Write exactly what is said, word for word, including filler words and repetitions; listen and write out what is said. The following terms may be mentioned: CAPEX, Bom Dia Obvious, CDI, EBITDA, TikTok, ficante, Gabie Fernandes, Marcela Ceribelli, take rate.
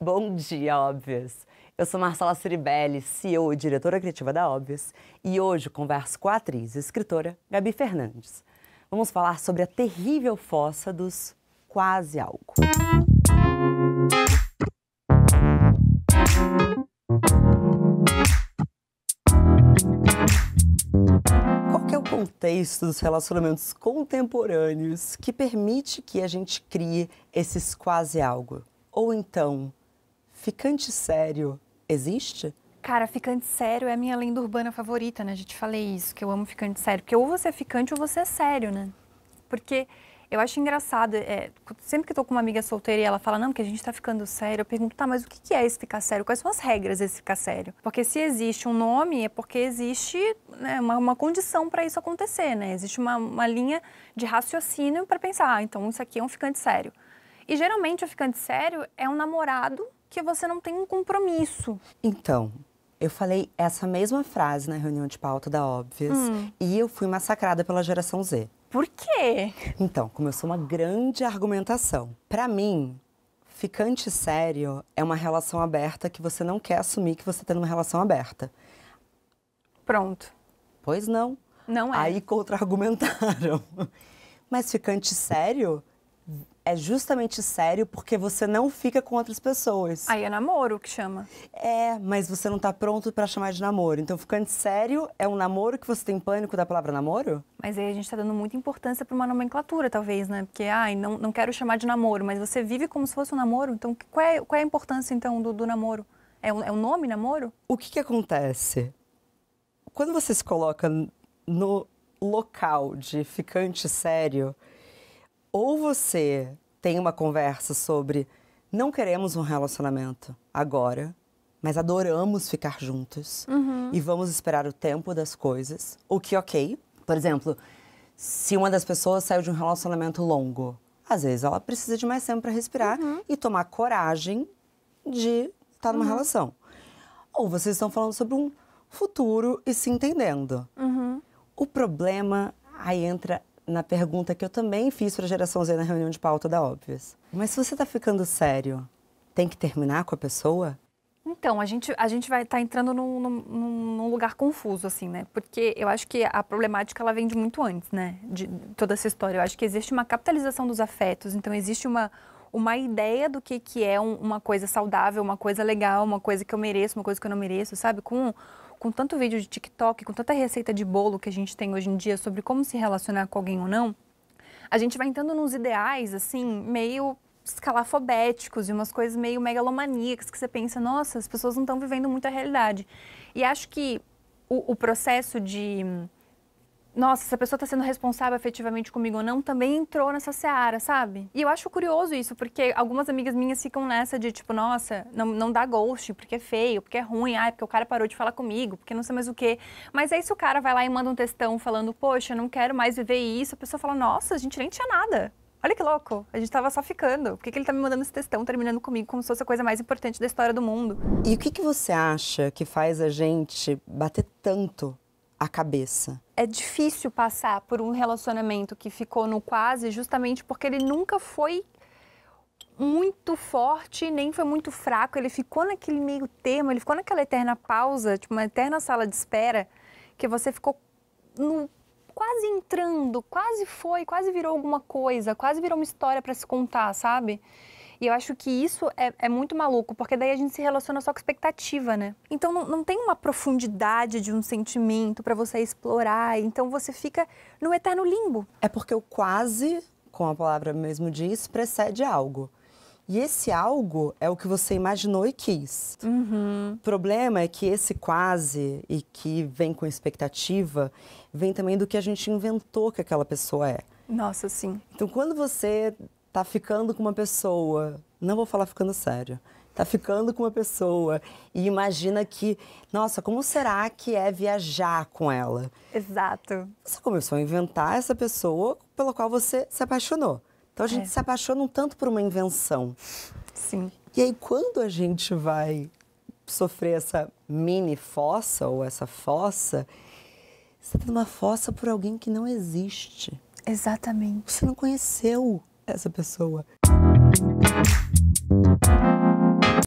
Bom dia, Obvious! Eu sou Marcela Ceribelli, C E O e diretora criativa da Obvious, e hoje converso com a atriz e escritora Gabie Fernandes. Vamos falar sobre a terrível fossa dos quase algo. Qual que é o contexto dos relacionamentos contemporâneos que permite que a gente crie esses quase algo? Ou então... ficante sério existe? Cara, ficante sério é a minha lenda urbana favorita, né? A gente falei isso, que eu amo ficante sério. Porque ou você é ficante ou você é sério, né? Porque eu acho engraçado, é, sempre que eu tô com uma amiga solteira e ela fala, não, porque a gente tá ficando sério, eu pergunto, tá, mas o que é esse ficar sério? Quais são as regras desse ficar sério? Porque se existe um nome, é porque existe, né, uma, uma condição para isso acontecer, né? Existe uma, uma linha de raciocínio para pensar, ah, então isso aqui é um ficante sério. E geralmente o ficante sério é um namorado que você não tem um compromisso. Então, eu falei essa mesma frase na reunião de pauta da Obvious hum. e eu fui massacrada pela geração zê. Por quê? Então, começou uma grande argumentação. Pra mim, ficante sério é uma relação aberta que você não quer assumir que você tá numa relação aberta. Pronto. Pois não. Não é. Aí contra-argumentaram. Mas ficante sério... é justamente sério porque você não fica com outras pessoas. Aí é namoro que chama. É, mas você não tá pronto pra chamar de namoro. Então, ficante sério é um namoro que você tem pânico da palavra namoro? Mas aí a gente tá dando muita importância pra uma nomenclatura, talvez, né? Porque, ai, não, não quero chamar de namoro, mas você vive como se fosse um namoro. Então, qual é, qual é a importância, então, do, do namoro? É o, é o nome namoro? O que que acontece? Quando você se coloca no local de ficante sério... ou você tem uma conversa sobre não queremos um relacionamento agora, mas adoramos ficar juntos uhum. e vamos esperar o tempo das coisas, o que ok. Por exemplo, se uma das pessoas saiu de um relacionamento longo, às vezes ela precisa de mais tempo para respirar uhum. e tomar coragem de estar numa uhum. relação. Ou vocês estão falando sobre um futuro e se entendendo. Uhum. O problema aí entra... na pergunta que eu também fiz para a geração zê na reunião de pauta da Obvious. Mas se você tá ficando sério, tem que terminar com a pessoa? Então, a gente, a gente vai estar tá entrando num, num, num lugar confuso, assim, né? Porque eu acho que a problemática, ela vem de muito antes, né? De toda essa história. Eu acho que existe uma capitalização dos afetos, então existe uma, uma ideia do que, que é um, uma coisa saudável, uma coisa legal, uma coisa que eu mereço, uma coisa que eu não mereço, sabe? Com... com tanto vídeo de TikTok, com tanta receita de bolo que a gente tem hoje em dia sobre como se relacionar com alguém ou não, a gente vai entrando nos ideais, assim, meio escalafobéticos e umas coisas meio megalomaníacas que você pensa, nossa, as pessoas não estão vivendo muito a realidade. E acho que o, o processo de, nossa, essa pessoa está sendo responsável afetivamente comigo ou não, também entrou nessa seara, sabe? E eu acho curioso isso, porque algumas amigas minhas ficam nessa de, tipo, nossa, não, não dá ghost, porque é feio, porque é ruim, ai, porque o cara parou de falar comigo, porque não sei mais o quê. Mas aí se o cara vai lá e manda um textão falando, poxa, não quero mais viver isso, a pessoa fala, nossa, a gente nem tinha nada. Olha que louco, a gente tava só ficando. Por que que ele tá me mandando esse textão, terminando comigo como se fosse a coisa mais importante da história do mundo? E o que que você acha que faz a gente bater tanto a cabeça? É difícil passar por um relacionamento que ficou no quase justamente porque ele nunca foi muito forte, nem foi muito fraco. Ele ficou naquele meio termo, ele ficou naquela eterna pausa, tipo uma eterna sala de espera, que você ficou no, quase entrando, quase foi, quase virou alguma coisa, quase virou uma história para se contar, sabe? E eu acho que isso é, é muito maluco, porque daí a gente se relaciona só com expectativa, né? Então não, não tem uma profundidade de um sentimento para você explorar, então você fica no eterno limbo. É porque o quase, como a palavra mesmo diz, precede algo. E esse algo é o que você imaginou e quis. Uhum. O problema é que esse quase, e que vem com expectativa, vem também do que a gente inventou que aquela pessoa é. Nossa, sim. Então quando você... tá ficando com uma pessoa, não vou falar ficando sério, tá ficando com uma pessoa e imagina que, nossa, como será que é viajar com ela? Exato. Você começou a inventar essa pessoa pela qual você se apaixonou. Então a gente é. se apaixona um tanto por uma invenção. Sim. E aí quando a gente vai sofrer essa mini fossa ou essa fossa, você tá numa fossa por alguém que não existe. Exatamente. Você não conheceu essa pessoa.